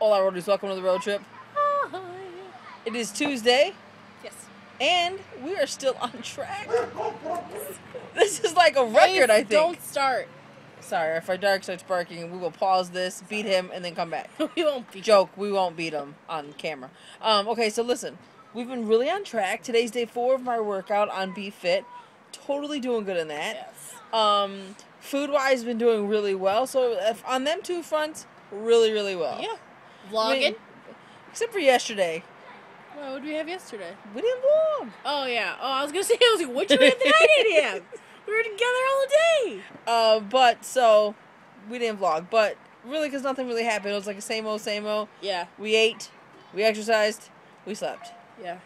Hola, Roadies. Welcome to the road trip. Hi. It is Tuesday. Yes. And we are still on track. This is like a record, I think. Don't start. Sorry, if our dog starts barking, we will pause this, beat him, and then come back. We won't beat him. Joke, we won't beat him on camera. Okay, so listen. We've been really on track. Today's day 4 of my workout on Be Fit. Totally doing good in that. Yes. Food-wise, been doing really well. So on them two fronts, really well. Yeah. Vlogging? I mean, except for yesterday. Well, what did we have yesterday? We didn't vlog. Oh, yeah. Oh, I was going to say, I was like, what you had tonight, 8 a.m.? We were together all day. But, so, we didn't vlog. But, really, because nothing really happened. It was like a same old. Yeah. We ate. We exercised. We slept. Yeah.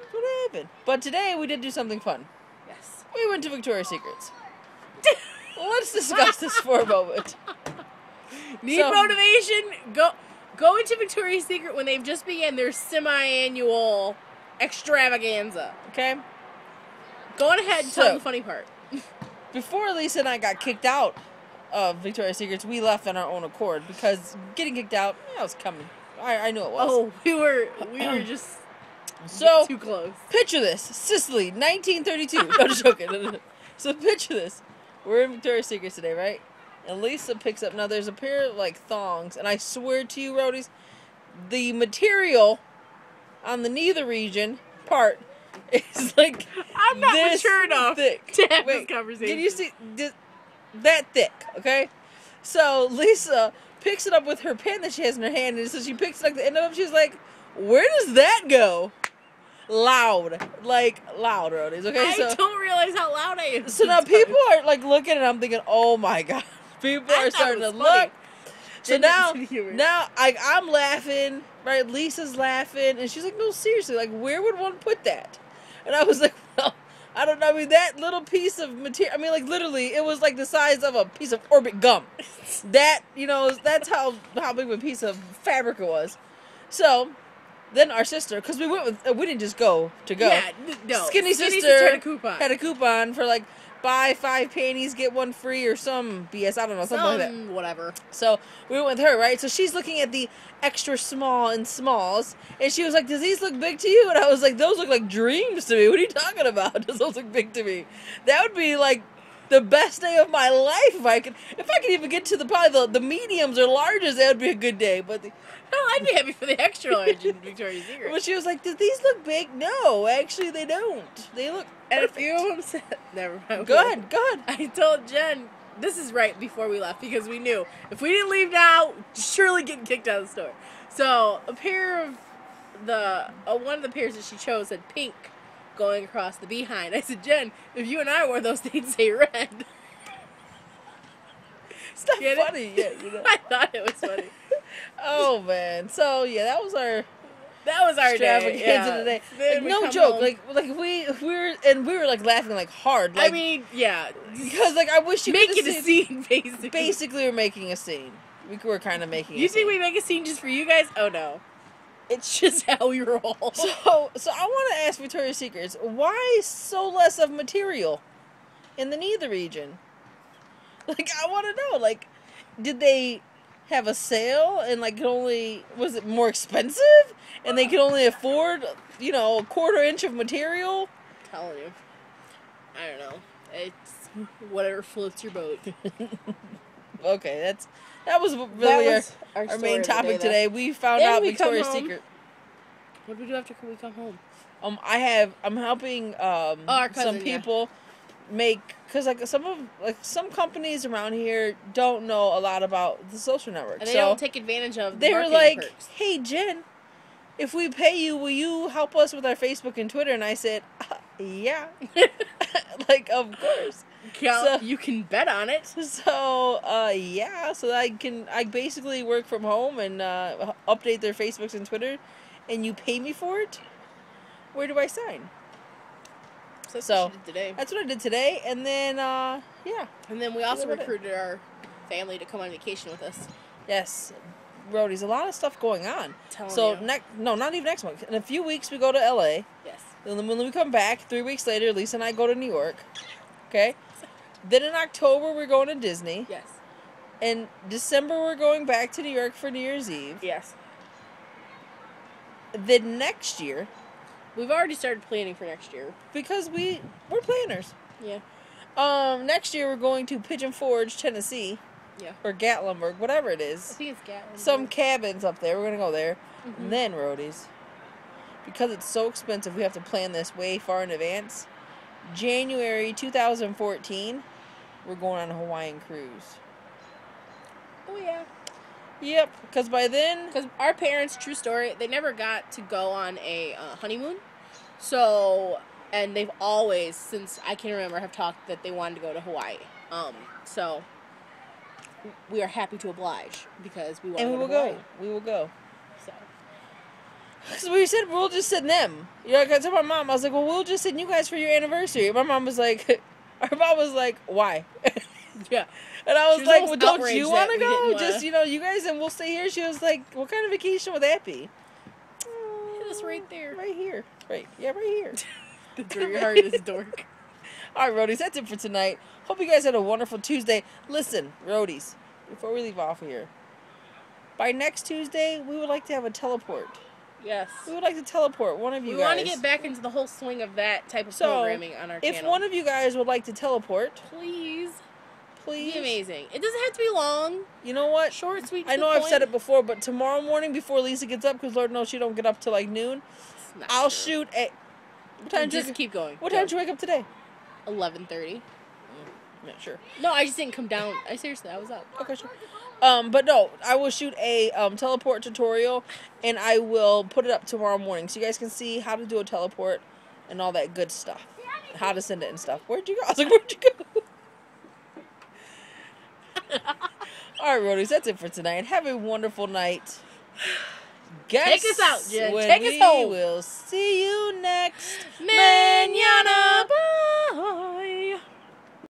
That's what happened. But today, we did do something fun. Yes. We went to Victoria's Secrets. Let's discuss this for a moment. Need motivation? Go into Victoria's Secret when they've just began their semi-annual extravaganza. Okay? Go on ahead and tell the funny part. Before Lisa and I got kicked out of Victoria's Secrets, we left on our own accord because getting kicked out, yeah, it was coming. I knew it was. Oh, we were just so too close. Picture this. Sicily, 1932. No, just joking. So picture this. We're in Victoria's Secrets today, right? And Lisa picks up, now there's a pair of like thongs, and I swear to you, Roadies, the material on the nether region part is like I'm not this mature enough thick. To have Wait, this conversation. Did you see that thick? Okay, so Lisa picks it up with her pen that she has in her hand, and so she picks it up at the end of it. She's like, "Where does that go?" Loud, Roadies. Okay, I don't realize how loud I am. So now people are like looking, and I'm thinking, "Oh my god." People are starting to look. So now I'm laughing, right? Lisa's laughing, and she's like, "No, seriously, like, where would one put that?" And I was like, "Well, I don't know. I mean, that little piece of material. I mean, like, literally, it was like the size of a piece of Orbit gum. That, you know, that's how big of a piece of fabric it was." So then our sister, because we went with, we didn't just go to go. Yeah, no. Skinny sister had a coupon for like. Buy 5 panties, get 1 free, or some BS. I don't know, something like that. Whatever. So we went with her, right? So she's looking at the extra small and smalls, and she was like, "Does these look big to you?" And I was like, "Those look like dreams to me. What are you talking about? Does those look big to me? That would be like the best day of my life if I could even get to probably the mediums or larges. That would be a good day." But I'd be happy for the extra large in Victoria's Secret. But she was like, "Do these look big?" No, actually, they don't. They look. And a few of them said, "Never mind." Go ahead. I told Jen, this is right before we left, because we knew if we didn't leave now, surely getting kicked out of the store. So a pair of one of the pairs that she chose said pink, going across the behind. I said, "Jen, if you and I wore those, they'd say red." It's not funny. Yeah, you know. I thought it was funny. Oh man. So yeah, that was our day. Yeah. Today. Like, no joke. Home. Like we were like laughing like hard. Like, I mean, yeah, because like I wish you could have seen. Basically. We're making a scene. We were kind of making. You think we make a scene just for you guys? Oh no, it's just how we roll. So I want to ask Victoria's Secrets, why so less of material in the nether region? Like I want to know. Like, did they? Have a sale and like was it more expensive and they could only afford, you know, a 1/4 inch of material? I'm telling you, I don't know. It's whatever floats your boat. Okay, that was our main topic today. We found out Victoria's Secret. What do we do after we come home? I'm helping some people. Yeah. Because like some companies around here don't know a lot about the social network, and they don't take advantage of. They were like, perks. "Hey Jen, if we pay you, will you help us with our Facebook and Twitter?" And I said, "Yeah, like of course." So, you can bet on it. So yeah, so I basically work from home and update their Facebooks and Twitter, and you pay me for it. Where do I sign? That's what I did today, and then, yeah. And then we also recruited our family to come on vacation with us. Yes. Roadies, a lot of stuff going on. Not even next month. In a few weeks, we go to L.A. Yes. And then when we come back, 3 weeks later, Lisa and I go to New York. Okay? Then in October, we're going to Disney. Yes. And December, we're going back to New York for New Year's Eve. Yes. Then next year... We've already started planning for next year. Because we're planners. Yeah. Next year, we're going to Pigeon Forge, Tennessee. Yeah. Or Gatlinburg, whatever it is. I think it's Gatlinburg. Some cabins up there. We're going to go there. Mm-hmm. And then roadies. Because it's so expensive, we have to plan this way far in advance. January 2014, we're going on a Hawaiian cruise. Oh, yeah. Yep, because by then... Because our parents, true story, they never got to go on a honeymoon. So, and they've always, since I can remember, have talked that they wanted to go to Hawaii. So, we are happy to oblige, because we want to go to Hawaii. And we will go. So. So we said, we'll just send them. You know, I told my mom, I was like, well, we'll just send you guys for your anniversary. My mom was like... Our mom was like, why? Yeah. And I was like, well, don't you want to go? Just, you know, you guys, and we'll stay here. She was like, what kind of vacation would that be? Hit us right there. Right here. Right. Yeah, right here. The dirty heart is dork. All right, roadies, that's it for tonight. Hope you guys had a wonderful Tuesday. Listen, roadies, before we leave off here, by next Tuesday, we would like to have a teleport. Yes. We would like to teleport one of you guys. We want to get back into the whole swing of that type of programming on our channel. If one of you guys would like to teleport, please. Be amazing. It doesn't have to be long. You know what? Short, sweet, I know I've said it before, but tomorrow morning before Lisa gets up, because Lord knows she don't get up till like noon, I'll shoot at... What time just keep going. What time did you wake up today? 11:30. Not sure. No, I just didn't come down. I seriously, I was up. Okay, sure. But no, I will shoot a teleport tutorial, and I will put it up tomorrow morning, so you guys can see how to do a teleport and all that good stuff, how to send it and stuff. Where'd you go? I was like, where'd you go? All right, roadies, that's it for tonight. Have a wonderful night. Guess take us out, Jen. Take us home. We will see you next. Mañana.